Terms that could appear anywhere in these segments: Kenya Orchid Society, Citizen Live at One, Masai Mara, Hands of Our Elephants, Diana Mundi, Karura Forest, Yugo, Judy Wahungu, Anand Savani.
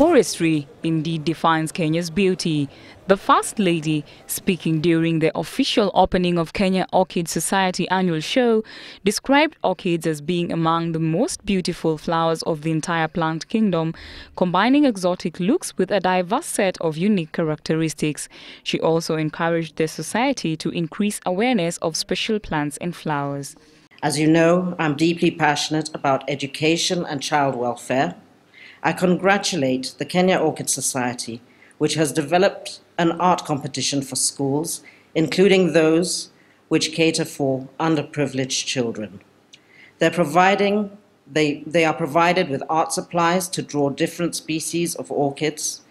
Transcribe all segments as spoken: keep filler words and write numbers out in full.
Forestry indeed defines Kenya's beauty. The First Lady, speaking during the official opening of Kenya Orchid Society annual show, described orchids as being among the most beautiful flowers of the entire plant kingdom, combining exotic looks with a diverse set of unique characteristics. She also encouraged the society to increase awareness of special plants and flowers. As you know, I'm deeply passionate about education and child welfare. I congratulate the Kenya Orchid Society, which has developed an art competition for schools, including those which cater for underprivileged children. They're providing, they, they are provided with art supplies to draw different species of orchids,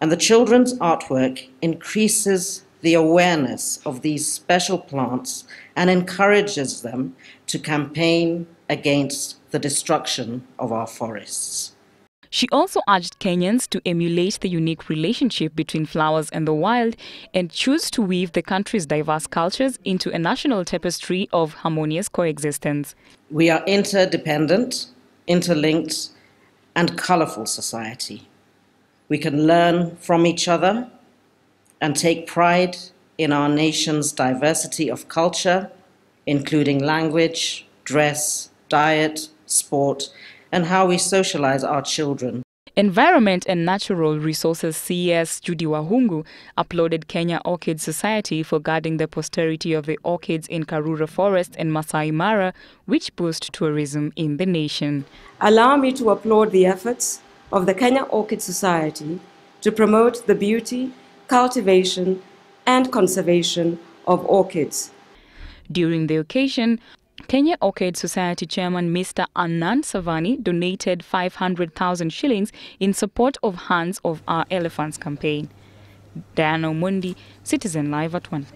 and the children's artwork increases the awareness of these special plants and encourages them to campaign against the destruction of our forests. She also urged Kenyans to emulate the unique relationship between flowers and the wild and choose to weave the country's diverse cultures into a national tapestry of harmonious coexistence. We are interdependent, interlinked, and colorful society. We can learn from each other and take pride in our nation's diversity of culture, including language, dress, diet, sport, and how we socialize our children. Environment and Natural Resources C S Judy Wahungu applauded Kenya Orchid Society for guarding the posterity of the orchids in Karura Forest and Masai Mara, which boost tourism in the nation. Allow me to applaud the efforts of the Kenya Orchid Society to promote the beauty, cultivation, and conservation of orchids. During the occasion, Kenya Orchid Society Chairman Mister Anand Savani donated five hundred thousand shillings in support of Hands of Our Elephants campaign. Diana Mundi, Citizen Live at One.